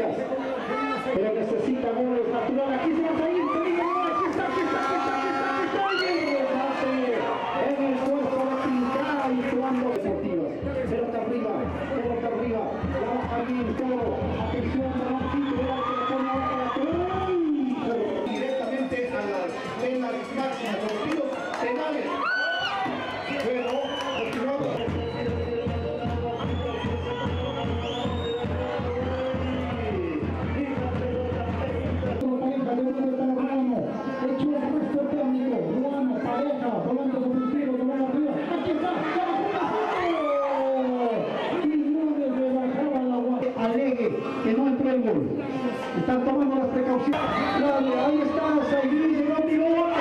fichas, pero necesita goles natural. Aquí se va a salir, peligro, aquí está, en el cuerpo de Pincá y jugando deportivas. Pelota arriba, vamos a ir todo, atención, directamente a las máquinas, partidos penales, pero continuamos. Que no entre el gol. Están tomando las precauciones. Dale, ahí estamos, el gris de Romy Gómez.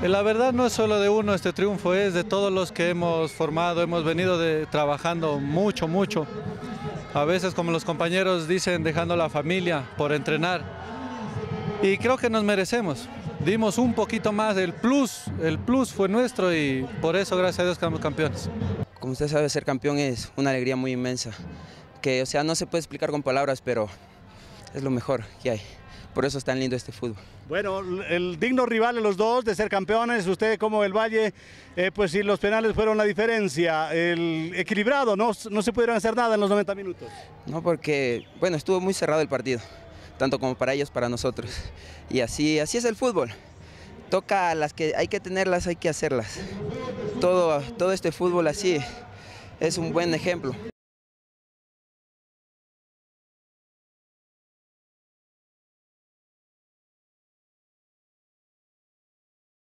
La verdad no es solo de uno este triunfo, es de todos los que hemos formado, hemos venido trabajando mucho. A veces, como los compañeros dicen, dejando la familia por entrenar. Y creo que nos merecemos. Dimos un poquito más, el plus fue nuestro y por eso, gracias a Dios, quedamos campeones. Como usted sabe, ser campeón es una alegría muy inmensa. Que, o sea, no se puede explicar con palabras, pero es lo mejor que hay. Por eso es tan lindo este fútbol. Bueno, el digno rival de los dos de ser campeones, usted como el Valle, pues si los penales fueron la diferencia, el equilibrado, no se pudieron hacer nada en los 90 minutos. No, porque, bueno, estuvo muy cerrado el partido, tanto como para ellos, para nosotros. Y así es el fútbol. Toca las que hay que tenerlas, hay que hacerlas. Todo este fútbol así es un buen ejemplo.